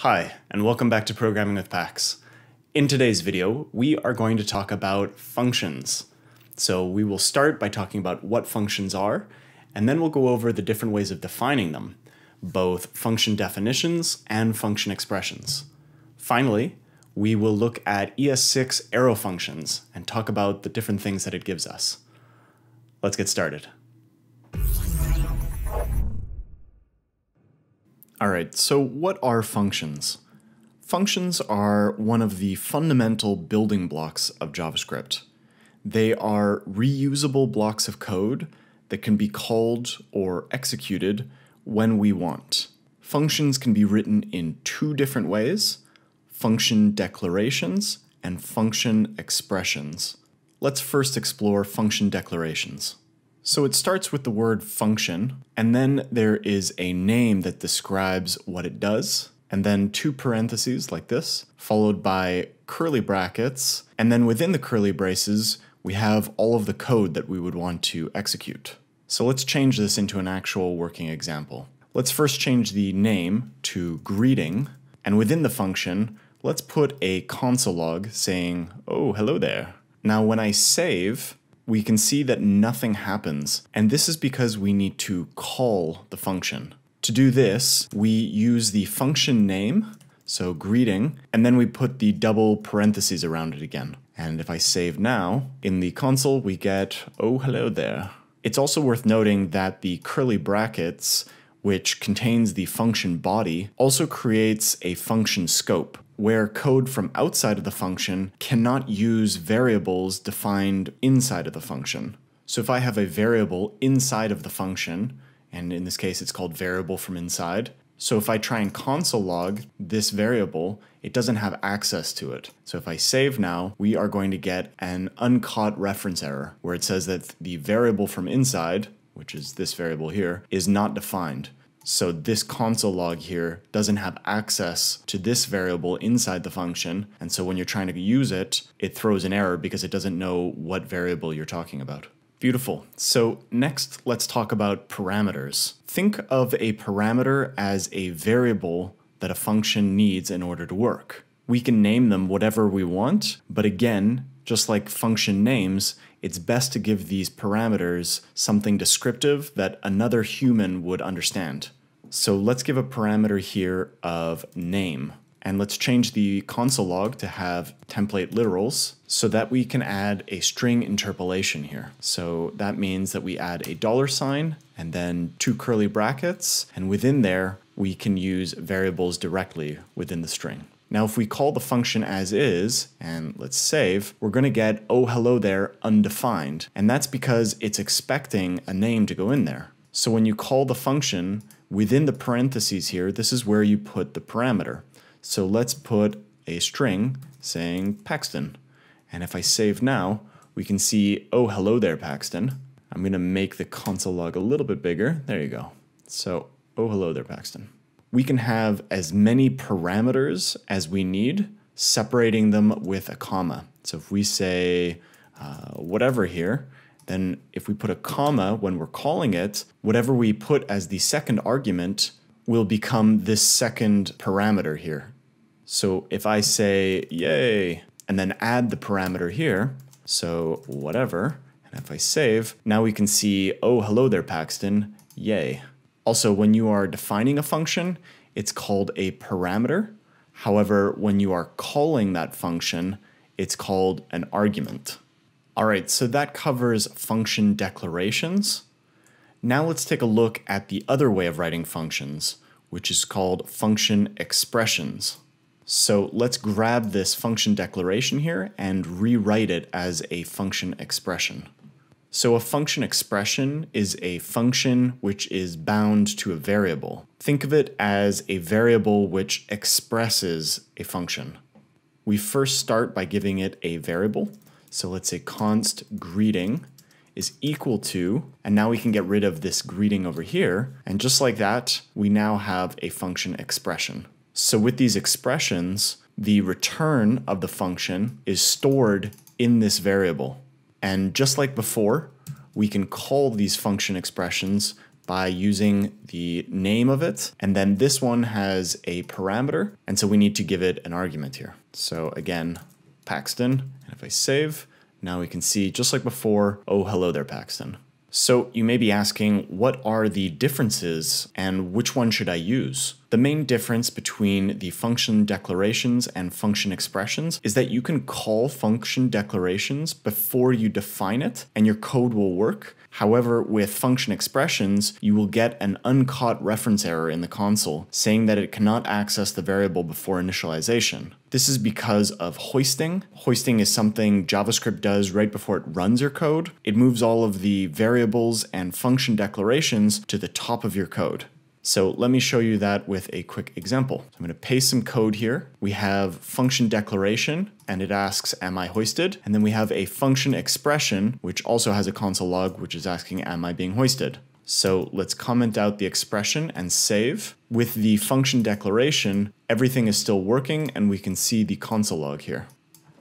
Hi, and welcome back to Programming with Pax. In today's video, we are going to talk about functions. So we will start by talking about what functions are, and then we'll go over the different ways of defining them, both function definitions and function expressions. Finally, we will look at ES6 arrow functions and talk about the different things that it gives us. Let's get started. All right, so what are functions? Functions are one of the fundamental building blocks of JavaScript. They are reusable blocks of code that can be called or executed when we want. Functions can be written in two different ways: function declarations and function expressions. Let's first explore function declarations. So it starts with the word function, and then there is a name that describes what it does, and then two parentheses like this, followed by curly brackets, and then within the curly braces, we have all of the code that we would want to execute. So let's change this into an actual working example. Let's first change the name to greeting, and within the function, let's put a console log saying, "Oh, hello there." Now when I save, we can see that nothing happens, and this is because we need to call the function. To do this, we use the function name, so greeting, and then we put the double parentheses around it again. And if I save now, in the console we get, "Oh, hello there." It's also worth noting that the curly brackets, which contains the function body, also creates a function scope, where code from outside of the function cannot use variables defined inside of the function. So if I have a variable inside of the function, and in this case it's called variable from inside, so if I try and console log this variable, it doesn't have access to it. So if I save now, we are going to get an uncaught reference error, where it says that the variable from inside, which is this variable here, is not defined. So this console log here doesn't have access to this variable inside the function, and so when you're trying to use it, it throws an error because it doesn't know what variable you're talking about. Beautiful. So next, let's talk about parameters. Think of a parameter as a variable that a function needs in order to work. We can name them whatever we want, but again, just like function names, it's best to give these parameters something descriptive that another human would understand. So let's give a parameter here of name, and let's change the console log to have template literals so that we can add a string interpolation here. So that means that we add a $, and then two curly brackets, and within there we can use variables directly within the string. Now if we call the function as is, and let's save, we're going to get, "Oh, hello there, undefined," and that's because it's expecting a name to go in there. So when you call the function, within the parentheses here, this is where you put the parameter. So let's put a string saying Paxton, and if I save now, we can see, "Oh, hello there, Paxton." I'm going to make the console log a little bit bigger. There you go. So, "Oh, hello there, Paxton." We can have as many parameters as we need, separating them with a comma. So if we say whatever here, then if we put a comma when we're calling it, whatever we put as the second argument will become this second parameter here. So if I say yay, and then add the parameter here, so whatever, and if I save, now we can see, "Oh, hello there, Paxton, yay." Also, when you are defining a function, it's called a parameter. However, when you are calling that function, it's called an argument. All right, so that covers function declarations. Now let's take a look at the other way of writing functions, which is called function expressions. So let's grab this function declaration here and rewrite it as a function expression. So a function expression is a function which is bound to a variable. Think of it as a variable which expresses a function. We first start by giving it a variable. So let's say const greeting is equal to, and now we can get rid of this greeting over here. And just like that, we now have a function expression. So with these expressions, the return of the function is stored in this variable. And just like before, we can call these function expressions by using the name of it. And then this one has a parameter. And so we need to give it an argument here. So again, Paxton, and if I save, now we can see just like before, oh, hello there, Paxton. So you may be asking, what are the differences and which one should I use? The main difference between the function declarations and function expressions is that you can call function declarations before you define it and your code will work. However, with function expressions, you will get an uncaught reference error in the console saying that it cannot access the variable before initialization. This is because of hoisting. Hoisting is something JavaScript does right before it runs your code. It moves all of the variables and function declarations to the top of your code. So let me show you that with a quick example. So I'm going to paste some code here. We have function declaration and it asks, am I hoisted? And then we have a function expression, which also has a console log, which is asking, am I being hoisted? So let's comment out the expression and save. With the function declaration, everything is still working and we can see the console log here.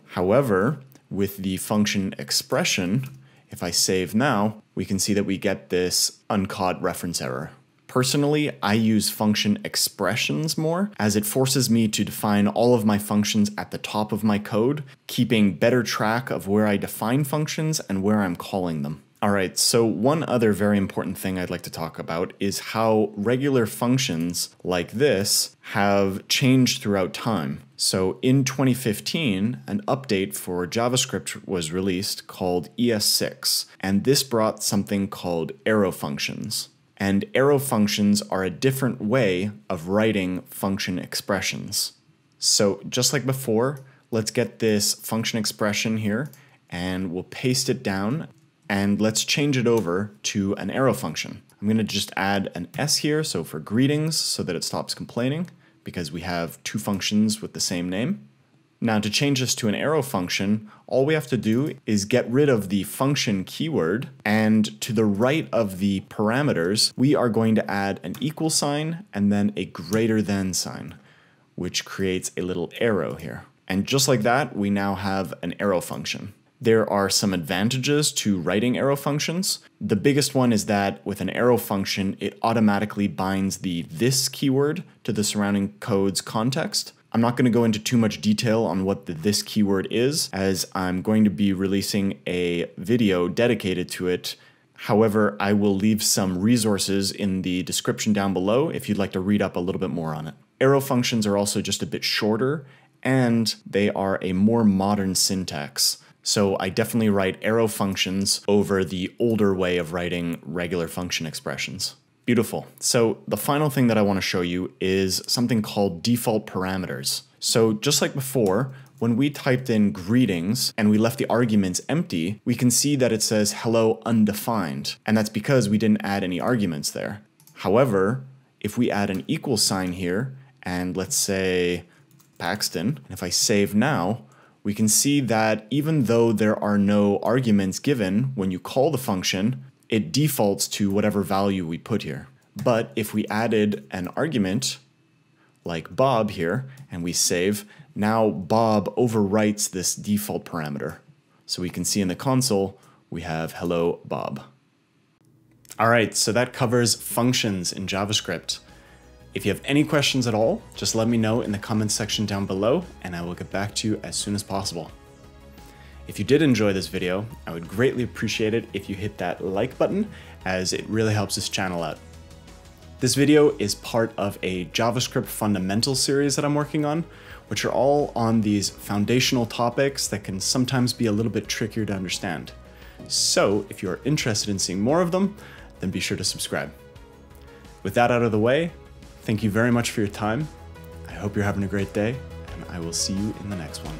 However, with the function expression, if I save now, we can see that we get this uncaught reference error. Personally, I use function expressions more as it forces me to define all of my functions at the top of my code, keeping better track of where I define functions and where I'm calling them. All right, so one other very important thing I'd like to talk about is how regular functions like this have changed throughout time. So in 2015, an update for JavaScript was released called ES6, and this brought something called arrow functions. And arrow functions are a different way of writing function expressions. So just like before, let's get this function expression here and we'll paste it down and let's change it over to an arrow function. I'm going to just add an S here, so for greetings, so that it stops complaining because we have two functions with the same name. Now to change this to an arrow function, all we have to do is get rid of the function keyword, and to the right of the parameters, we are going to add an equal sign and then a greater than sign, which creates a little arrow here. And just like that, we now have an arrow function. There are some advantages to writing arrow functions. The biggest one is that with an arrow function, it automatically binds the this keyword to the surrounding code's context. I'm not going to go into too much detail on what the this keyword is, as I'm going to be releasing a video dedicated to it. However, I will leave some resources in the description down below if you'd like to read up a little bit more on it. Arrow functions are also just a bit shorter and they are a more modern syntax. So I definitely write arrow functions over the older way of writing regular function expressions. Beautiful. So the final thing that I want to show you is something called default parameters. So just like before, when we typed in greetings and we left the arguments empty, we can see that it says hello undefined. And that's because we didn't add any arguments there. However, if we add an equal sign here and let's say Paxton, and if I save now, we can see that even though there are no arguments given when you call the function, it defaults to whatever value we put here. But if we added an argument like Bob here and we save, now Bob overwrites this default parameter. So we can see in the console, we have hello, Bob. All right, so that covers functions in JavaScript. If you have any questions at all, just let me know in the comments section down below and I will get back to you as soon as possible. If you did enjoy this video, I would greatly appreciate it if you hit that like button, as it really helps this channel out. This video is part of a JavaScript fundamentals series that I'm working on, which are all on these foundational topics that can sometimes be a little bit trickier to understand. So if you're interested in seeing more of them, then be sure to subscribe. With that out of the way, thank you very much for your time. I hope you're having a great day, and I will see you in the next one.